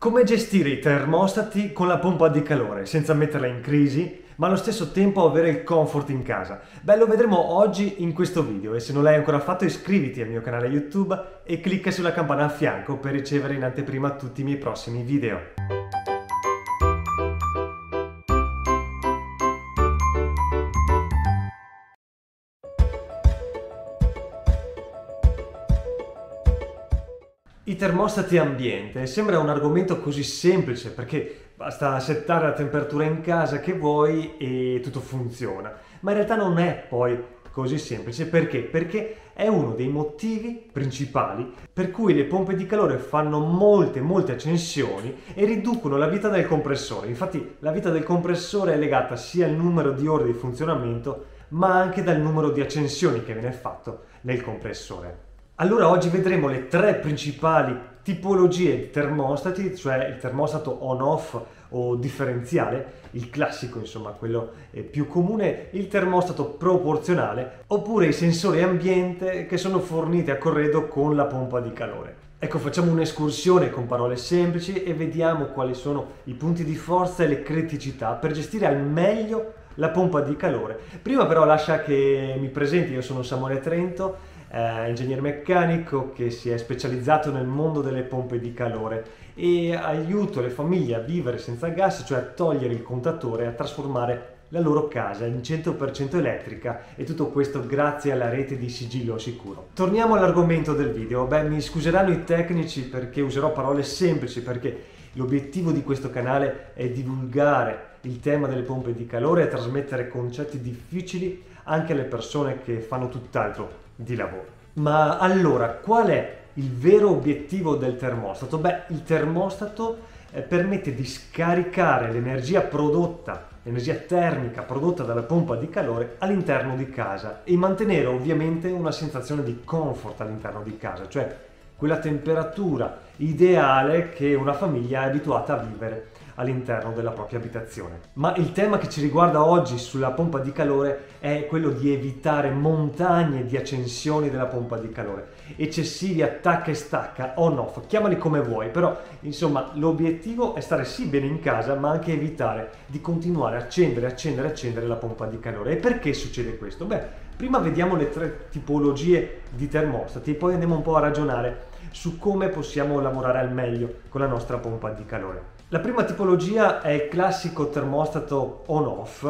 Come gestire i termostati con la pompa di calore senza metterla in crisi, ma allo stesso tempo avere il comfort in casa? Beh, lo vedremo oggi in questo video e se non l'hai ancora fatto iscriviti al mio canale YouTube e clicca sulla campana a fianco per ricevere in anteprima tutti i miei prossimi video. I termostati ambiente sembra un argomento così semplice perché basta settare la temperatura in casa che vuoi e tutto funziona, ma in realtà non è poi così semplice perché? Perché è uno dei motivi principali per cui le pompe di calore fanno molte accensioni e riducono la vita del compressore. Infatti la vita del compressore è legata sia al numero di ore di funzionamento ma anche dal numero di accensioni che viene fatto nel compressore. Allora oggi vedremo le tre principali tipologie di termostati, cioè il termostato on-off o differenziale, il classico insomma, quello più comune, il termostato proporzionale, oppure i sensori ambiente che sono forniti a corredo con la pompa di calore. Ecco, facciamo un'escursione con parole semplici e vediamo quali sono i punti di forza e le criticità per gestire al meglio la pompa di calore. Prima però lascia che mi presenti, io sono Samuele Trento, ingegnere meccanico che si è specializzato nel mondo delle pompe di calore e aiuto le famiglie a vivere senza gas, cioè a togliere il contatore e a trasformare la loro casa in 100% elettrica, e tutto questo grazie alla rete di Sigillo Sicuro. Torniamo all'argomento del video. Beh, mi scuseranno i tecnici perché userò parole semplici, perché l'obiettivo di questo canale è divulgare il tema delle pompe di calore e trasmettere concetti difficili anche alle persone che fanno tutt'altro di lavoro. Ma allora, qual è il vero obiettivo del termostato? Beh, il termostato permette di scaricare l'energia prodotta, l'energia termica prodotta dalla pompa di calore all'interno di casa e mantenere ovviamente una sensazione di comfort all'interno di casa, cioè quella temperatura ideale che una famiglia è abituata a vivere all'interno della propria abitazione. Ma il tema che ci riguarda oggi sulla pompa di calore è quello di evitare montagne di accensioni della pompa di calore, eccessivi attacca e stacca, on-off, chiamali come vuoi, però insomma l'obiettivo è stare sì bene in casa ma anche evitare di continuare a accendere la pompa di calore. E perché succede questo? Beh, prima vediamo le tre tipologie di termostati e poi andiamo un po' a ragionare su come possiamo lavorare al meglio con la nostra pompa di calore. La prima tipologia è il classico termostato on-off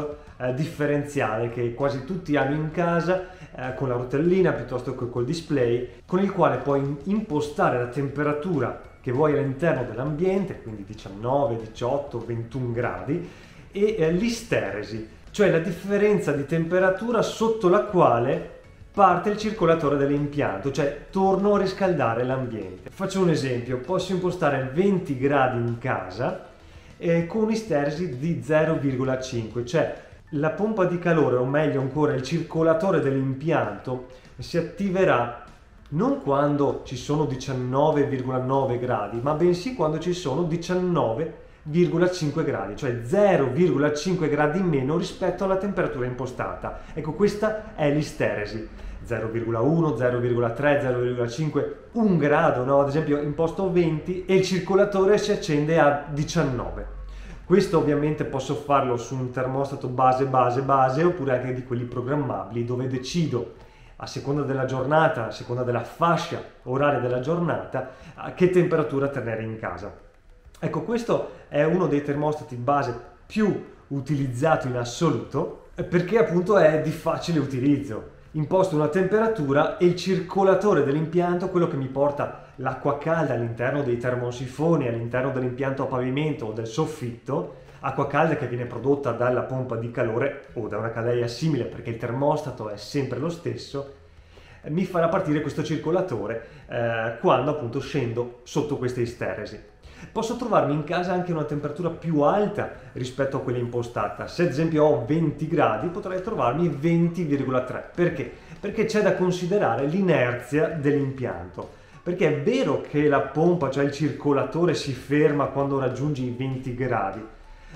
differenziale che quasi tutti hanno in casa con la rotellina piuttosto che col display, con il quale puoi impostare la temperatura che vuoi all'interno dell'ambiente, quindi 19, 18, 21 gradi, e l'isteresi, cioè la differenza di temperatura sotto la quale parte il circolatore dell'impianto, cioè torno a riscaldare l'ambiente. Faccio un esempio, posso impostare 20 gradi in casa con isteresi di 0,5, cioè la pompa di calore, o meglio ancora il circolatore dell'impianto, si attiverà non quando ci sono 19,9 gradi, ma bensì quando ci sono 19,5 gradi, cioè 0,5 gradi in meno rispetto alla temperatura impostata. Ecco, questa è l'isteresi. 0,1, 0,3, 0,5, 1 grado, no? Ad esempio imposto 20 e il circolatore si accende a 19. Questo ovviamente posso farlo su un termostato base, oppure anche di quelli programmabili, dove decido a seconda della giornata, a seconda della fascia oraria della giornata, a che temperatura tenere in casa. Ecco, questo è uno dei termostati base più utilizzato in assoluto perché appunto è di facile utilizzo. Imposto una temperatura e il circolatore dell'impianto, quello che mi porta l'acqua calda all'interno dei termosifoni, all'interno dell'impianto a pavimento o del soffitto, acqua calda che viene prodotta dalla pompa di calore o da una caldaia simile perché il termostato è sempre lo stesso, mi farà partire questo circolatore quando appunto scendo sotto queste isteresi. Posso trovarmi in casa anche una temperatura più alta rispetto a quella impostata. Se ad esempio ho 20 gradi potrei trovarmi 20,3. Perché? Perché c'è da considerare l'inerzia dell'impianto. Perché è vero che la pompa, cioè il circolatore, si ferma quando raggiunge i 20 gradi,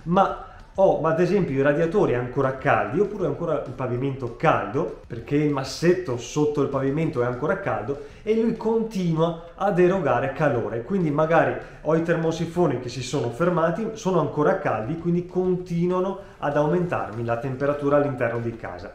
ma Ho ad esempio i radiatori ancora caldi, oppure ancora il pavimento caldo, perché il massetto sotto il pavimento è ancora caldo e lui continua ad erogare calore, quindi magari ho i termosifoni che si sono fermati, sono ancora caldi, quindi continuano ad aumentarmi la temperatura all'interno di casa.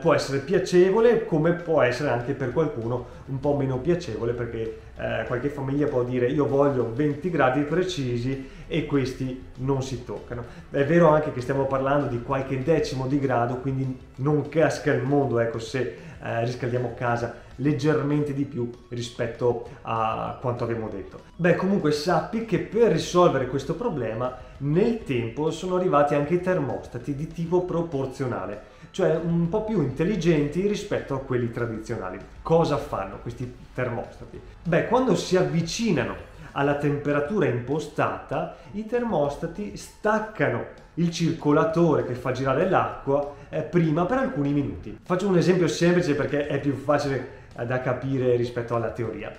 Può essere piacevole, come può essere anche per qualcuno un po' meno piacevole, perché qualche famiglia può dire io voglio 20 gradi precisi e questi non si toccano. È vero anche che stiamo parlando di qualche decimo di grado, quindi non casca il mondo, ecco, se riscaldiamo casa leggermente di più rispetto a quanto abbiamo detto. Beh, comunque sappi che per risolvere questo problema nel tempo sono arrivati anche i termostati di tipo proporzionale, cioè un po' più intelligenti rispetto a quelli tradizionali. Cosa fanno questi termostati? Beh, quando si avvicinano alla temperatura impostata, i termostati staccano il circolatore che fa girare l'acqua prima per alcuni minuti. Faccio un esempio semplice perché è più facile da capire rispetto alla teoria.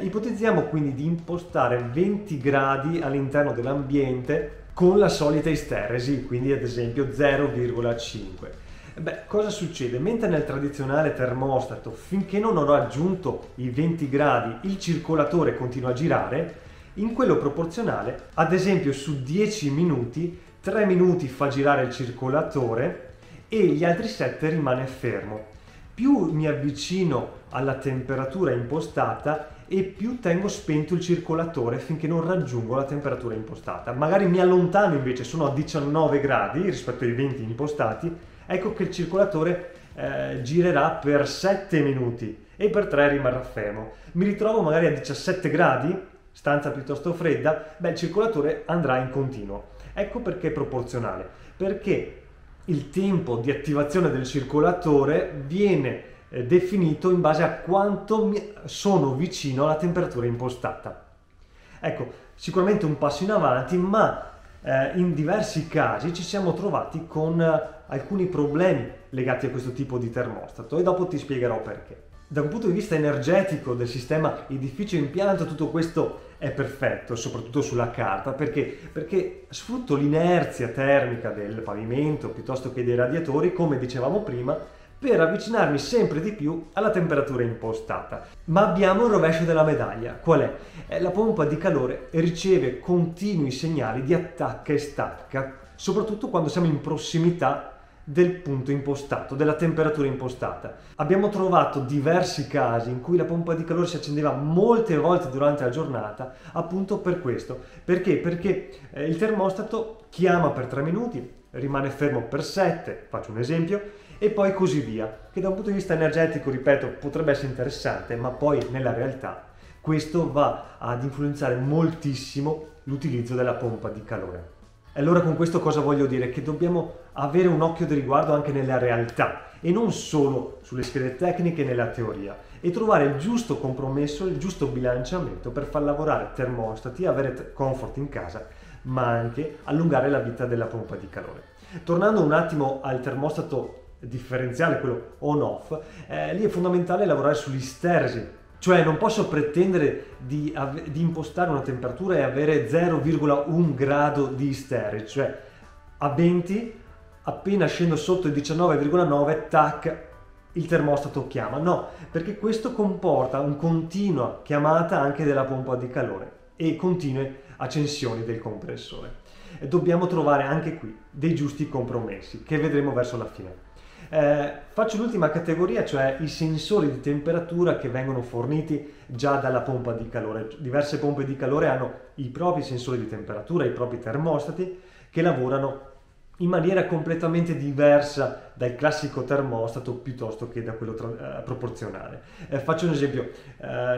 Ipotizziamo quindi di impostare 20 gradi all'interno dell'ambiente con la solita isteresi, quindi ad esempio 0,5. Beh, cosa succede? Mentre nel tradizionale termostato, finché non ho raggiunto i 20 gradi, il circolatore continua a girare, in quello proporzionale, ad esempio su 10 minuti, 3 minuti fa girare il circolatore e gli altri 7 rimane fermo. Più mi avvicino alla temperatura impostata e più tengo spento il circolatore finché non raggiungo la temperatura impostata. Magari mi allontano invece, sono a 19 gradi rispetto ai 20 impostati, ecco che il circolatore girerà per 7 minuti e per 3 rimarrà fermo. Mi ritrovo magari a 17 gradi, stanza piuttosto fredda, beh, il circolatore andrà in continuo. Ecco perché è proporzionale, perché il tempo di attivazione del circolatore viene definito in base a quanto sono vicino alla temperatura impostata. Ecco, sicuramente un passo in avanti, ma in diversi casi ci siamo trovati con alcuni problemi legati a questo tipo di termostato e dopo ti spiegherò perché. Da un punto di vista energetico del sistema edificio-impianto tutto questo è perfetto, soprattutto sulla carta, perché sfrutto l'inerzia termica del pavimento piuttosto che dei radiatori, come dicevamo prima, per avvicinarmi sempre di più alla temperatura impostata. Ma abbiamo il rovescio della medaglia. Qual è? La pompa di calore riceve continui segnali di attacca e stacca, soprattutto quando siamo in prossimità del punto impostato, della temperatura impostata. Abbiamo trovato diversi casi in cui la pompa di calore si accendeva molte volte durante la giornata, appunto per questo. Perché? Perché il termostato chiama per 3 minuti, rimane fermo per 7, faccio un esempio, e poi così via, che da un punto di vista energetico, ripeto, potrebbe essere interessante, ma poi nella realtà questo va ad influenzare moltissimo l'utilizzo della pompa di calore. E allora con questo cosa voglio dire? Che dobbiamo avere un occhio di riguardo anche nella realtà e non solo sulle schede tecniche e nella teoria, e trovare il giusto compromesso, il giusto bilanciamento per far lavorare termostati, avere comfort in casa, ma anche allungare la vita della pompa di calore. Tornando un attimo al termostato differenziale, quello on-off, lì è fondamentale lavorare sull'isteresi, cioè non posso pretendere di impostare una temperatura e avere 0,1 grado di isteresi, cioè a 20, appena scendo sotto i 19,9, tac, il termostato chiama. No, perché questo comporta un continua chiamata anche della pompa di calore e continue accensioni del compressore. E dobbiamo trovare anche qui dei giusti compromessi che vedremo verso la fine. Faccio l'ultima categoria, cioè i sensori di temperatura che vengono forniti già dalla pompa di calore. Diverse pompe di calore hanno i propri sensori di temperatura, i propri termostati, che lavorano in maniera completamente diversa dal classico termostato piuttosto che da quello proporzionale. Faccio un esempio,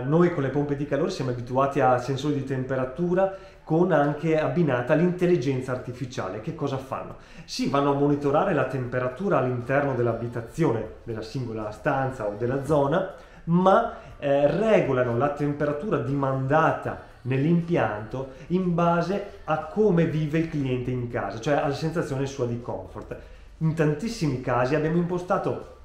noi con le pompe di calore siamo abituati a sensori di temperatura con anche abbinata l'intelligenza artificiale. Che cosa fanno? Sì, vanno a monitorare la temperatura all'interno dell'abitazione, della singola stanza o della zona, ma regolano la temperatura dimandata nell'impianto in base a come vive il cliente in casa, cioè alla sensazione sua di comfort. In tantissimi casi abbiamo impostato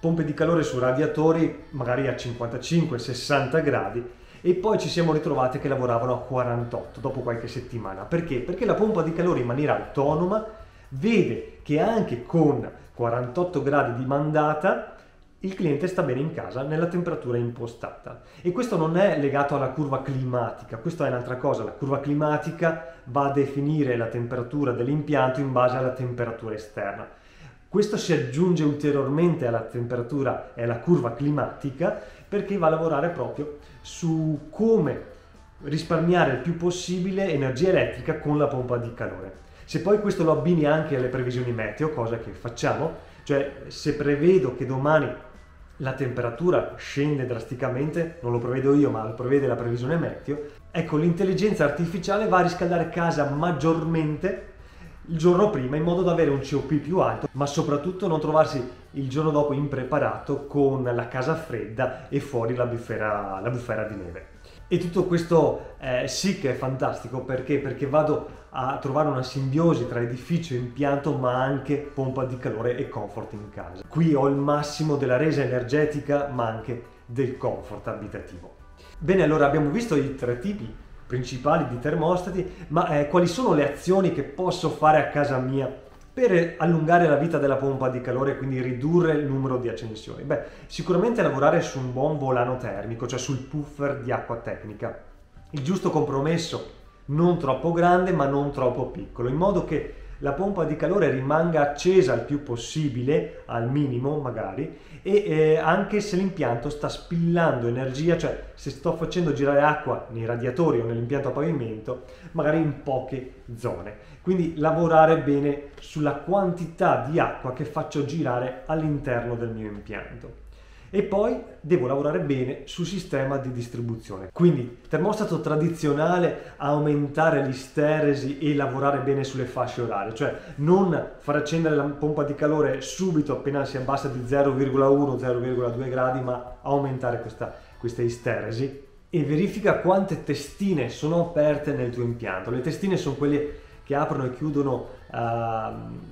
pompe di calore su radiatori magari a 55-60 gradi e poi ci siamo ritrovati che lavoravano a 48 dopo qualche settimana. Perché? Perché la pompa di calore in maniera autonoma vede che anche con 48 gradi di mandata il cliente sta bene in casa nella temperatura impostata, e questo non è legato alla curva climatica, questo è un'altra cosa. La curva climatica va a definire la temperatura dell'impianto in base alla temperatura esterna. Questo si aggiunge ulteriormente alla temperatura e alla curva climatica perché va a lavorare proprio su come risparmiare il più possibile energia elettrica con la pompa di calore. Se poi questo lo abbini anche alle previsioni meteo, cosa che facciamo, cioè se prevedo che domani la temperatura scende drasticamente, non lo prevedo io ma lo prevede la previsione meteo, ecco, l'intelligenza artificiale va a riscaldare casa maggiormente il giorno prima in modo da avere un COP più alto, ma soprattutto non trovarsi il giorno dopo impreparato con la casa fredda e fuori la bufera di neve. E tutto questo sì che è fantastico, perché? Perché vado a trovare una simbiosi tra edificio e impianto, ma anche pompa di calore e comfort in casa. Qui ho il massimo della resa energetica ma anche del comfort abitativo. Bene, allora abbiamo visto i tre tipi principali di termostati, ma quali sono le azioni che posso fare a casa mia per allungare la vita della pompa di calore e quindi ridurre il numero di accensioni? Beh, sicuramente lavorare su un buon volano termico, cioè sul puffer di acqua tecnica. Il giusto compromesso, non troppo grande ma non troppo piccolo, in modo che la pompa di calore rimanga accesa il più possibile, al minimo magari, e anche se l'impianto sta spillando energia, cioè se sto facendo girare acqua nei radiatori o nell'impianto a pavimento, magari in poche zone. Quindi lavorare bene sulla quantità di acqua che faccio girare all'interno del mio impianto. E poi devo lavorare bene sul sistema di distribuzione, quindi termostato tradizionale, aumentare l'isteresi e lavorare bene sulle fasce orarie, cioè non far accendere la pompa di calore subito appena si abbassa di 0,1-0,2 gradi, ma aumentare questa isteresi. E verifica quante testine sono aperte nel tuo impianto. Le testine sono quelle che aprono e chiudono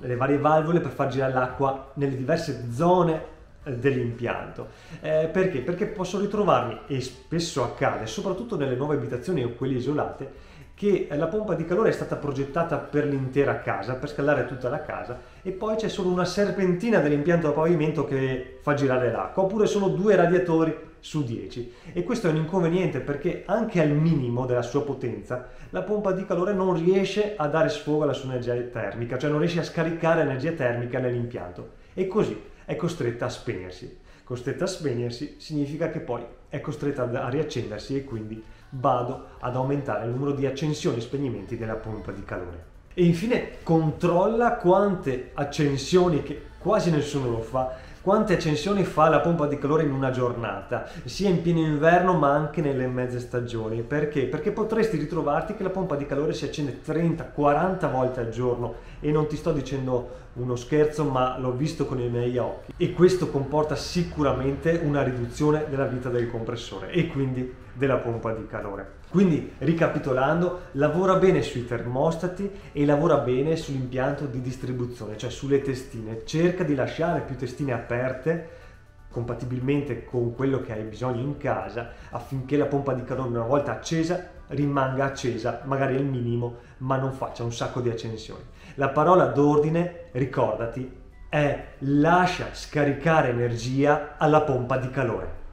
le varie valvole per far girare l'acqua nelle diverse zone dell'impianto. Perché? Perché posso ritrovarmi, e spesso accade, soprattutto nelle nuove abitazioni o quelle isolate, che la pompa di calore è stata progettata per l'intera casa, per scaldare tutta la casa, e poi c'è solo una serpentina dell'impianto a pavimento che fa girare l'acqua, oppure solo 2 radiatori su 10. E questo è un inconveniente, perché anche al minimo della sua potenza la pompa di calore non riesce a dare sfogo alla sua energia termica, cioè non riesce a scaricare energia termica nell'impianto, e così è costretta a spegnersi. Costretta a spegnersi significa che poi è costretta a riaccendersi, e quindi vado ad aumentare il numero di accensioni e spegnimenti della pompa di calore. E infine controlla quante accensioni, che quasi nessuno lo fa, quante accensioni fa la pompa di calore in una giornata, sia in pieno inverno ma anche nelle mezze stagioni. Perché? Perché potresti ritrovarti che la pompa di calore si accende 30-40 volte al giorno, e non ti sto dicendo uno scherzo, ma l'ho visto con i miei occhi, e questo comporta sicuramente una riduzione della vita del compressore e quindi della pompa di calore. Quindi, ricapitolando, lavora bene sui termostati e lavora bene sull'impianto di distribuzione, cioè sulle testine. Cerca di lasciare più testine aperte, compatibilmente con quello che hai bisogno in casa, affinché la pompa di calore, una volta accesa, rimanga accesa, magari al minimo, ma non faccia un sacco di accensioni. La parola d'ordine, ricordati, è: lascia scaricare energia alla pompa di calore.